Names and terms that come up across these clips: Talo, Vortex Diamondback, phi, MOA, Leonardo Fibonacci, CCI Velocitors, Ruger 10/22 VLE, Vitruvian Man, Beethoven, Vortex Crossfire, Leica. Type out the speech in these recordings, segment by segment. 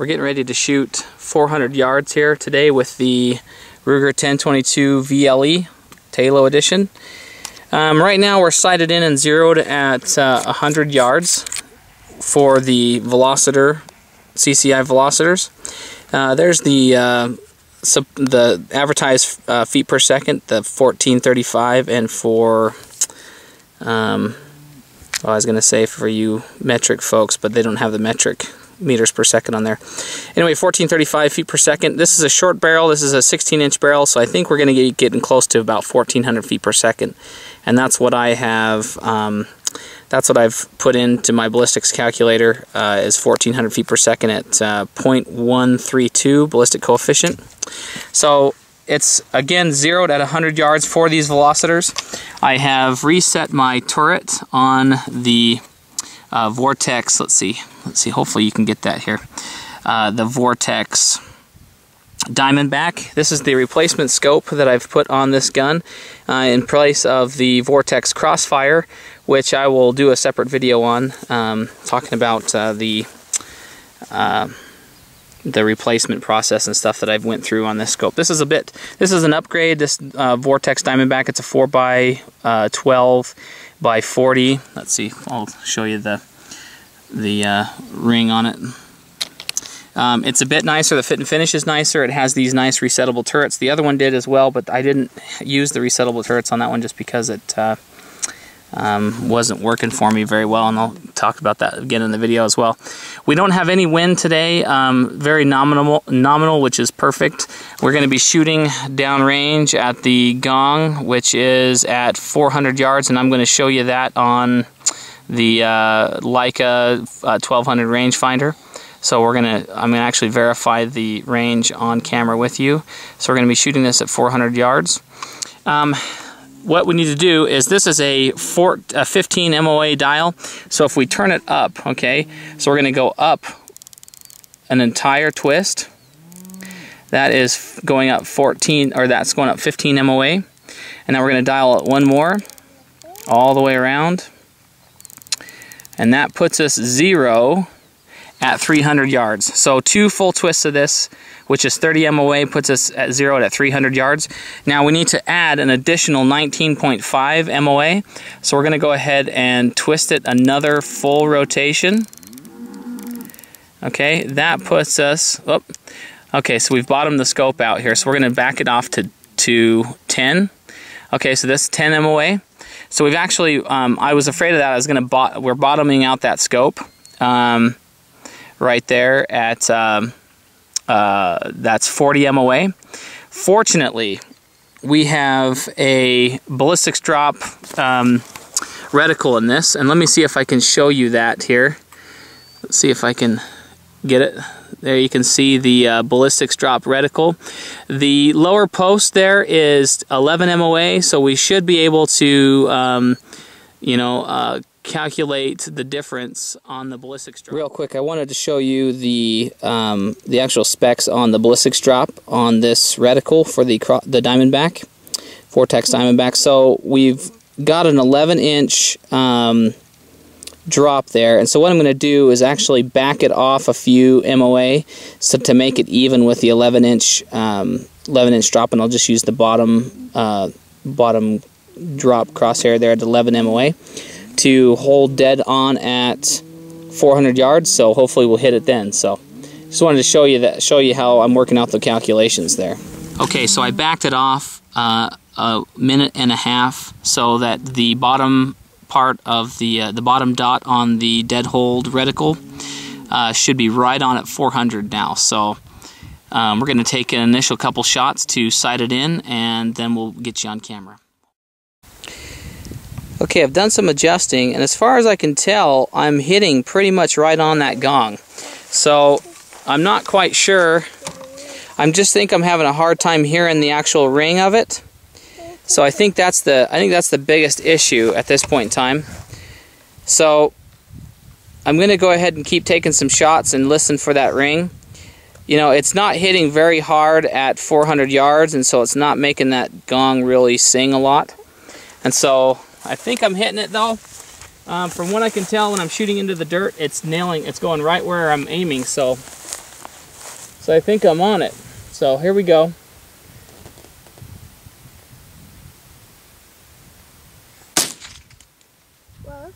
We're getting ready to shoot 400 yards here today with the Ruger 10/22 VLE Talo edition. Right now we're sighted in and zeroed at 100 yards for the Velociter, CCI Velocitors. There's the advertised feet per second, the 1435, and for I was going to say for you metric folks, but they don't have the metric meters per second on there. Anyway, 1435 feet per second. This is a short barrel. This is a 16-inch barrel, so I think we're going to be getting close to about 1400 feet per second, and that's what I have. That's what I've put into my ballistics calculator, is 1400 feet per second at 0.132 ballistic coefficient. So it's again zeroed at 100 yards for these Velocitors. I have reset my turret on the Vortex. Let's see. Hopefully you can get that here. The Vortex Diamondback. This is the replacement scope that I've put on this gun in place of the Vortex Crossfire, which I will do a separate video on, talking about the replacement process and stuff that I've went through on this scope. This is an upgrade. This Vortex Diamondback, it's a 4x12x40. Let's see, I'll show you the ring on it. It's a bit nicer. The fit and finish is nicer. It has these nice resettable turrets. The other one did as well, but I didn't use the resettable turrets on that one just because it wasn't working for me very well, and I'll talk about that again in the video as well. We don't have any wind today, very nominal, which is perfect. We're going to be shooting downrange at the gong, which is at 400 yards, and I'm going to show you that on the Leica 1200 rangefinder. So I'm going to actually verify the range on camera with you. So we're going to be shooting this at 400 yards. What we need to do is, this is a 15 MOA dial, so if we turn it up, okay, so we're going to go up an entire twist. That is going up 14, or that's going up 15 MOA, and now we're going to dial it one more all the way around, and that puts us zero at 300 yards. So two full twists of this, which is 30 MOA, puts us at zero at 300 yards. Now we need to add an additional 19.5 MOA. So we're going to go ahead and twist it another full rotation. Okay, that puts us, okay, so we've bottomed the scope out here. So we're going to back it off to 10. Okay, so this 10 MOA. So we've actually, I was afraid of that. We're bottoming out that scope right there at that's 40 MOA. Fortunately, we have a ballistics drop reticle in this, and let me see if I can show you that here. Let's see if I can get it. There you can see the ballistics drop reticle. The lower post there is 11 MOA, so we should be able to calculate the difference on the ballistics drop. Real quick, I wanted to show you the actual specs on the ballistics drop on this reticle for the Diamondback, Vortex Diamondback. So we've got an 11-inch drop there, and so what I'm going to do is actually back it off a few MOA, so to make it even with the 11-inch drop, and I'll just use the bottom drop crosshair there at 11 MOA. To hold dead on at 400 yards, so hopefully we'll hit it then. So just wanted to show you how I'm working out the calculations there. Okay, so I backed it off a minute and a half so that the bottom part of the bottom dot on the dead hold reticle should be right on at 400 now. So we're going to take an initial couple shots to sight it in, and then we'll get you on camera. Okay, I've done some adjusting, and as far as I can tell, I'm hitting pretty much right on that gong. So I'm not quite sure. I just think I'm having a hard time hearing the actual ring of it. So I think that's the biggest issue at this point in time. So I'm going to go ahead and keep taking some shots and listen for that ring. You know, it's not hitting very hard at 400 yards, and so it's not making that gong really sing a lot. And so I think I'm hitting it though. From what I can tell, when I'm shooting into the dirt, it's going right where I'm aiming. So So I think I'm on it. So here we go. Whoa.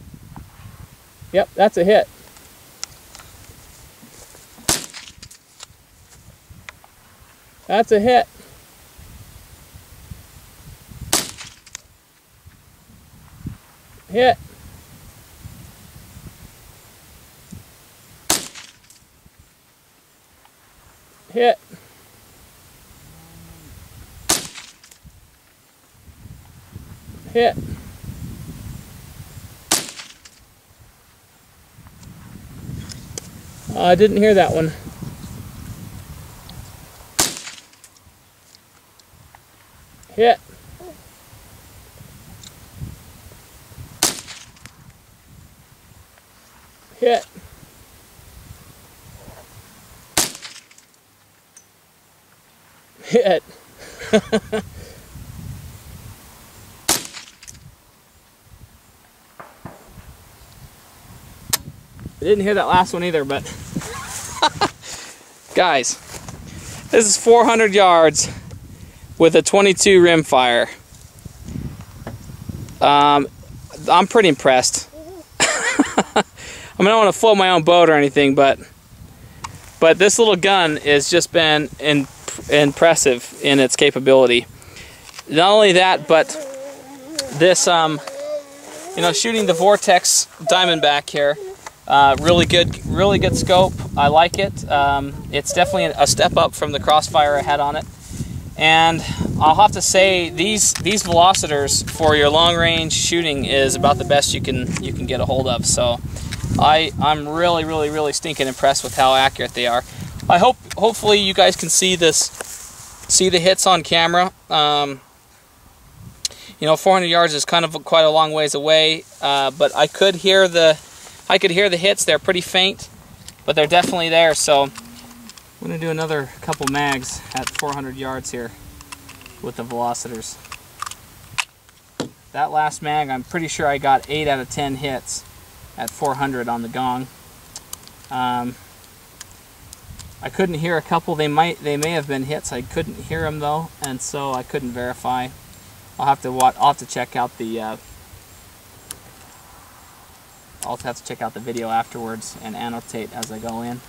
Yep, that's a hit. That's a hit. Hit. Hit. Hit. I didn't hear that one. Hit. Hit. Hit. I didn't hear that last one either, but guys, this is 400 yards with a 22 rimfire. I'm pretty impressed. I mean, I don't want to float my own boat or anything, but this little gun has just been impressive in its capability. Not only that, but this you know, shooting the Vortex Diamondback here. Really good scope. I like it. It's definitely a step up from the Crossfire I had on it. And I'll have to say these Velocitors for your long range shooting is about the best you can get a hold of. So I'm really stinking impressed with how accurate they are. I hopefully you guys can see this, see the hits on camera. You know, 400 yards is kind of quite a long ways away, but I could hear the hits. They're pretty faint, but they're definitely there. So I'm gonna do another couple mags at 400 yards here with the Velocitors. That last mag, I'm pretty sure I got 8 out of 10 hits at 400 on the gong. I couldn't hear a couple. They may have been hits. I couldn't hear them though, and so I couldn't verify. I'll have to check out the. I'll have to check out the video afterwards and annotate as I go along.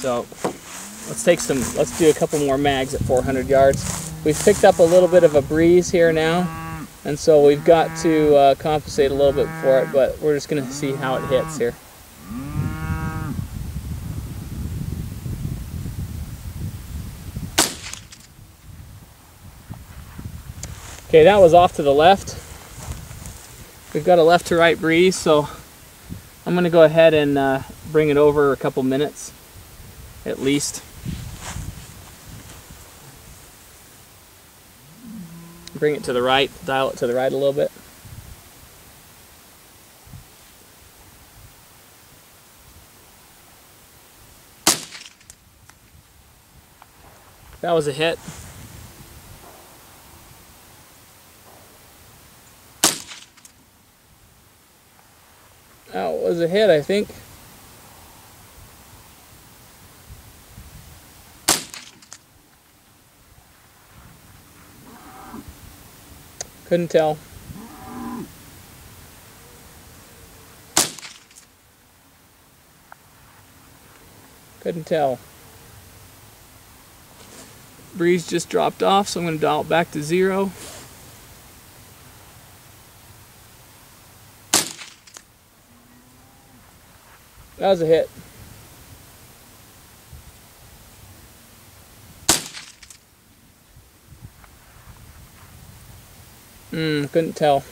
So let's do a couple more mags at 400 yards. We've picked up a little bit of a breeze here now, and so we've got to compensate a little bit for it, but we're just gonna see how it hits here. Okay, that was off to the left. We've got a left to right breeze, so I'm gonna go ahead and bring it over a couple minutes, at least. Bring it to the right, dial it to the right a little bit. That was a hit. That was a hit, I think. Couldn't tell. Couldn't tell. Breeze just dropped off, so I'm going to dial it back to 0. That was a hit. Couldn't tell.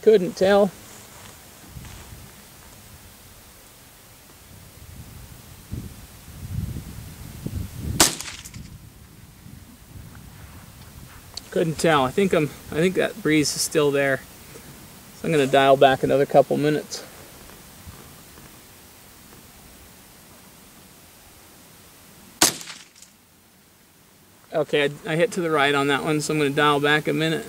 Couldn't tell. Couldn't tell. I think that breeze is still there. So I'm going to dial back another couple minutes. Okay, I hit to the right on that one, so I'm going to dial back a minute.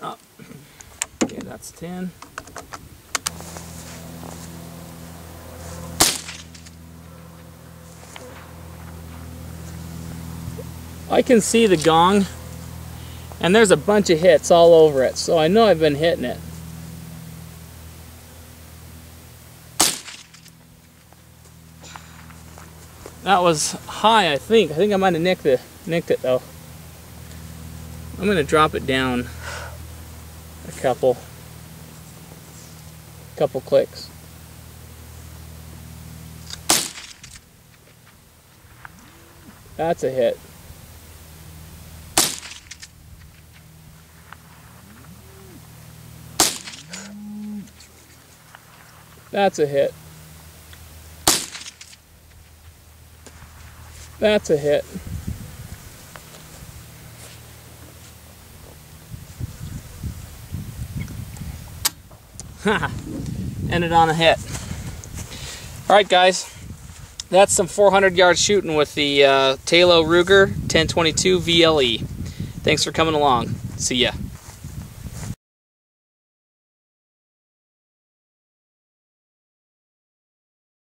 Up. Okay, that's 10. I can see the gong, and there's a bunch of hits all over it, so I know I've been hitting it. That was high, I think. I think I might have nicked it though. I'm gonna drop it down a couple clicks. That's a hit. That's a hit. That's a hit. Ha! Ended on a hit. Alright guys, that's some 400 yard shooting with the Talo Ruger 10/22 VLE. Thanks for coming along. See ya.